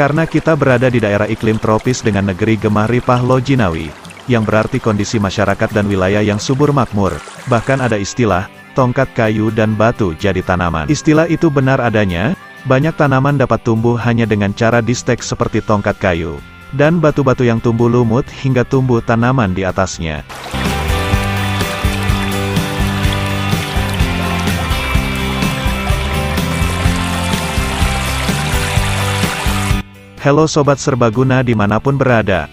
Karena kita berada di daerah iklim tropis dengan negeri gemah ripah lojinawi, yang berarti kondisi masyarakat dan wilayah yang subur makmur, bahkan ada istilah, tongkat kayu dan batu jadi tanaman. Istilah itu benar adanya, banyak tanaman dapat tumbuh hanya dengan cara distek seperti tongkat kayu, dan batu-batu yang tumbuh lumut hingga tumbuh tanaman di atasnya. Halo Sobat Serbaguna dimanapun berada.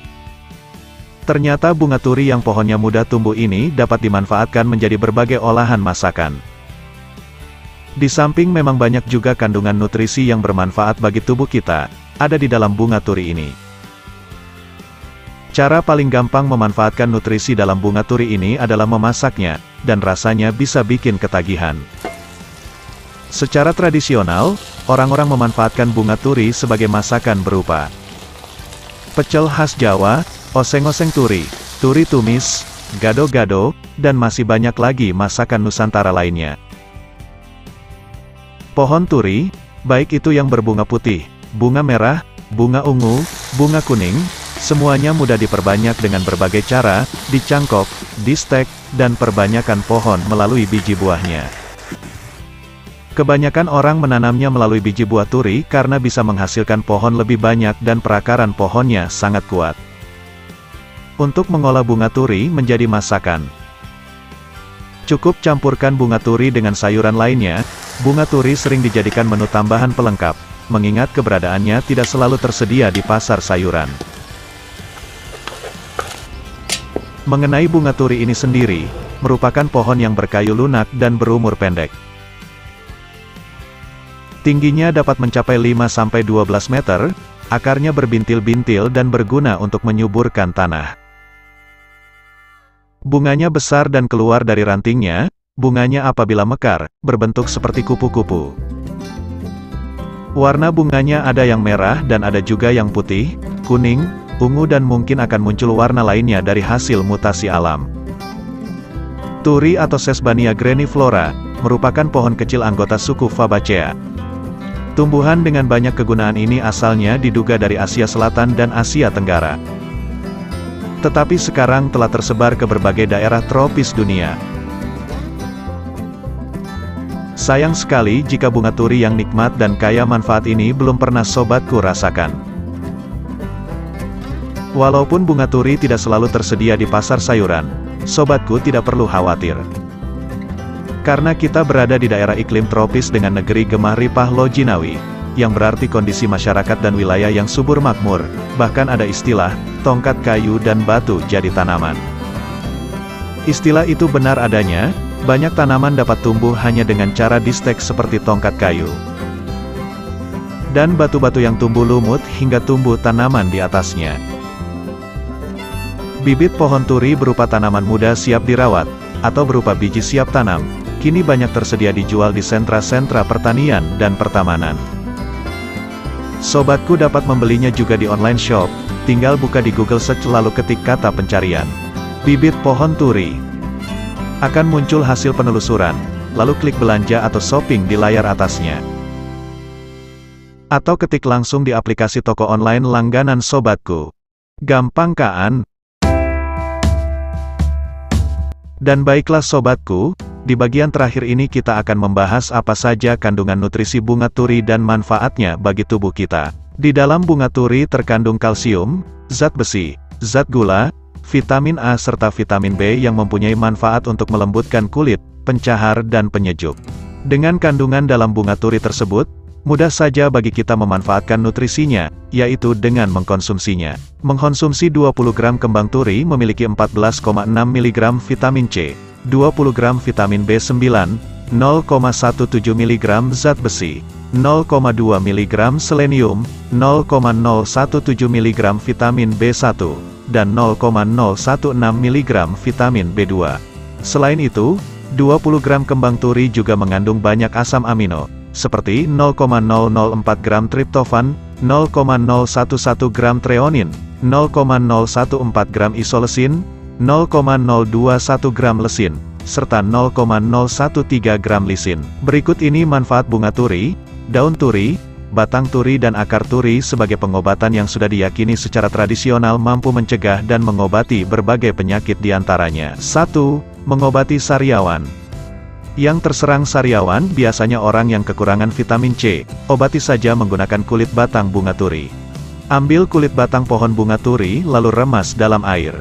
Ternyata bunga turi yang pohonnya muda tumbuh ini dapat dimanfaatkan menjadi berbagai olahan masakan. Di samping memang banyak juga kandungan nutrisi yang bermanfaat bagi tubuh kita, ada di dalam bunga turi ini. Cara paling gampang memanfaatkan nutrisi dalam bunga turi ini adalah memasaknya, dan rasanya bisa bikin ketagihan. Secara tradisional, orang-orang memanfaatkan bunga turi sebagai masakan berupa pecel khas Jawa, oseng-oseng turi tumis, gado-gado, dan masih banyak lagi masakan Nusantara lainnya. Pohon turi, baik itu yang berbunga putih, bunga merah, bunga ungu, bunga kuning, semuanya mudah diperbanyak dengan berbagai cara, dicangkok, distek, dan perbanyakan pohon melalui biji buahnya. Kebanyakan orang menanamnya melalui biji buah turi karena bisa menghasilkan pohon lebih banyak dan perakaran pohonnya sangat kuat. Untuk mengolah bunga turi menjadi masakan, cukup campurkan bunga turi dengan sayuran lainnya. Bunga turi sering dijadikan menu tambahan pelengkap, mengingat keberadaannya tidak selalu tersedia di pasar sayuran. Mengenai bunga turi ini sendiri, merupakan pohon yang berkayu lunak dan berumur pendek. Tingginya dapat mencapai 5–12 meter, akarnya berbintil-bintil dan berguna untuk menyuburkan tanah. Bunganya besar dan keluar dari rantingnya, bunganya apabila mekar, berbentuk seperti kupu-kupu. Warna bunganya ada yang merah dan ada juga yang putih, kuning, ungu dan mungkin akan muncul warna lainnya dari hasil mutasi alam. Turi atau Sesbania grandiflora, merupakan pohon kecil anggota suku Fabaceae. Tumbuhan dengan banyak kegunaan ini asalnya diduga dari Asia Selatan dan Asia Tenggara. Tetapi sekarang telah tersebar ke berbagai daerah tropis dunia. Sayang sekali jika bunga turi yang nikmat dan kaya manfaat ini belum pernah sobatku rasakan. Walaupun bunga turi tidak selalu tersedia di pasar sayuran, sobatku tidak perlu khawatir. Karena kita berada di daerah iklim tropis dengan negeri gemah ripah lojinawi, yang berarti kondisi masyarakat dan wilayah yang subur makmur, bahkan ada istilah, tongkat kayu dan batu jadi tanaman. Istilah itu benar adanya, banyak tanaman dapat tumbuh hanya dengan cara distek seperti tongkat kayu, dan batu-batu yang tumbuh lumut hingga tumbuh tanaman di atasnya. Bibit pohon turi berupa tanaman muda siap dirawat, atau berupa biji siap tanam, kini banyak tersedia dijual di sentra-sentra pertanian dan pertamanan. Sobatku dapat membelinya juga di online shop, tinggal buka di Google Search lalu ketik kata pencarian bibit pohon turi. Akan muncul hasil penelusuran, lalu klik belanja atau shopping di layar atasnya. Atau ketik langsung di aplikasi toko online langganan sobatku. Gampang kan? Dan baiklah sobatku, di bagian terakhir ini kita akan membahas apa saja kandungan nutrisi bunga turi dan manfaatnya bagi tubuh kita. Di dalam bunga turi terkandung kalsium, zat besi, zat gula, vitamin A serta vitamin B yang mempunyai manfaat untuk melembutkan kulit, pencahar dan penyejuk. Dengan kandungan dalam bunga turi tersebut, mudah saja bagi kita memanfaatkan nutrisinya, yaitu dengan mengkonsumsinya. Mengkonsumsi 20 gram kembang turi memiliki 14,6 mg vitamin C, 20 gram vitamin B9, 0,17 mg zat besi, 0,2 mg selenium, 0,017 mg vitamin B1, dan 0,016 mg vitamin B2. Selain itu, 20 gram kembang turi juga mengandung banyak asam amino, seperti 0,004 gram triptofan, 0,011 gram treonin, 0,014 gram isoleucin, 0,021 gram lesin, serta 0,013 gram lisin. Berikut ini manfaat bunga turi, daun turi, batang turi dan akar turi sebagai pengobatan yang sudah diyakini secara tradisional mampu mencegah dan mengobati berbagai penyakit diantaranya. 1. Mengobati sariawan. Yang terserang sariawan biasanya orang yang kekurangan vitamin C. Obati saja menggunakan kulit batang bunga turi. Ambil kulit batang pohon bunga turi lalu remas dalam air.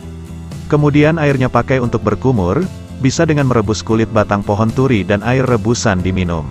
Kemudian airnya pakai untuk berkumur, bisa dengan merebus kulit batang pohon turi dan air rebusan diminum.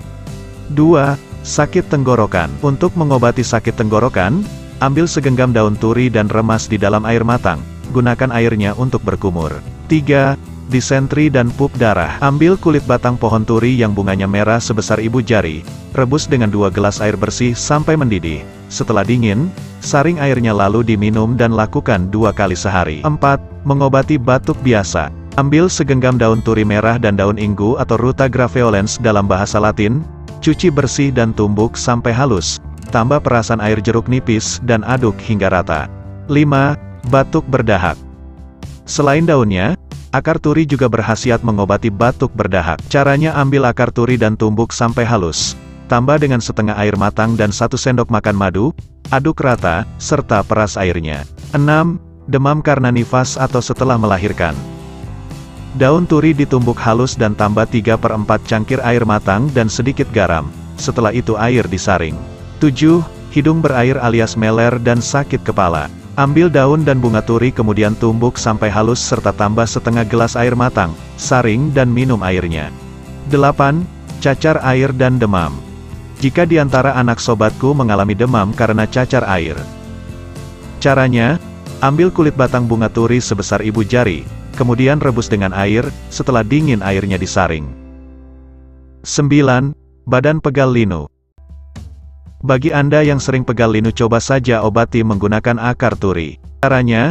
2. Sakit tenggorokan. Untuk mengobati sakit tenggorokan, ambil segenggam daun turi dan remas di dalam air matang, gunakan airnya untuk berkumur. 3. Disentri dan pup darah. Ambil kulit batang pohon turi yang bunganya merah sebesar ibu jari, rebus dengan 2 gelas air bersih sampai mendidih. Setelah dingin, saring airnya lalu diminum dan lakukan 2 kali sehari. 4. Mengobati batuk biasa. Ambil segenggam daun turi merah dan daun inggu atau ruta graveolens dalam bahasa Latin, cuci bersih dan tumbuk sampai halus, tambah perasan air jeruk nipis dan aduk hingga rata. 5. Batuk berdahak. Selain daunnya, akar turi juga berkhasiat mengobati batuk berdahak. Caranya, ambil akar turi dan tumbuk sampai halus, tambah dengan setengah air matang dan 1 sendok makan madu, aduk rata, serta peras airnya. 6. Demam karena nifas atau setelah melahirkan. Daun turi ditumbuk halus dan tambah 3/4 cangkir air matang dan sedikit garam. Setelah itu air disaring. 7. Hidung berair alias meler dan sakit kepala. Ambil daun dan bunga turi kemudian tumbuk sampai halus serta tambah setengah gelas air matang, saring dan minum airnya. 8. Cacar air dan demam. Jika di antara anak sobatku mengalami demam karena cacar air. Caranya, ambil kulit batang bunga turi sebesar ibu jari, kemudian rebus dengan air, setelah dingin airnya disaring. 9. Badan pegal linu. Bagi Anda yang sering pegal linu, coba saja obati menggunakan akar turi. Caranya,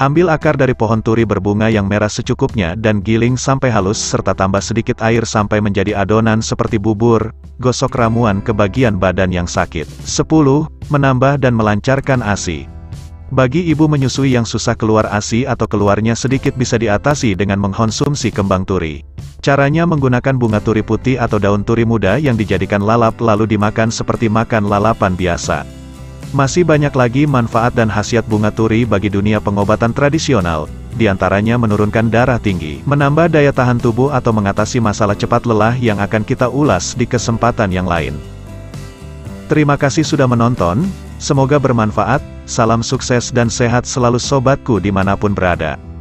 ambil akar dari pohon turi berbunga yang merah secukupnya dan giling sampai halus serta tambah sedikit air sampai menjadi adonan seperti bubur, gosok ramuan ke bagian badan yang sakit. 10. Menambah dan melancarkan ASI. Bagi ibu menyusui yang susah keluar ASI atau keluarnya sedikit bisa diatasi dengan mengkonsumsi kembang turi. Caranya, menggunakan bunga turi putih atau daun turi muda yang dijadikan lalap lalu dimakan seperti makan lalapan biasa. Masih banyak lagi manfaat dan khasiat bunga turi bagi dunia pengobatan tradisional, diantaranya menurunkan darah tinggi, menambah daya tahan tubuh atau mengatasi masalah cepat lelah yang akan kita ulas di kesempatan yang lain. Terima kasih sudah menonton, semoga bermanfaat. Salam sukses dan sehat selalu sobatku dimanapun berada.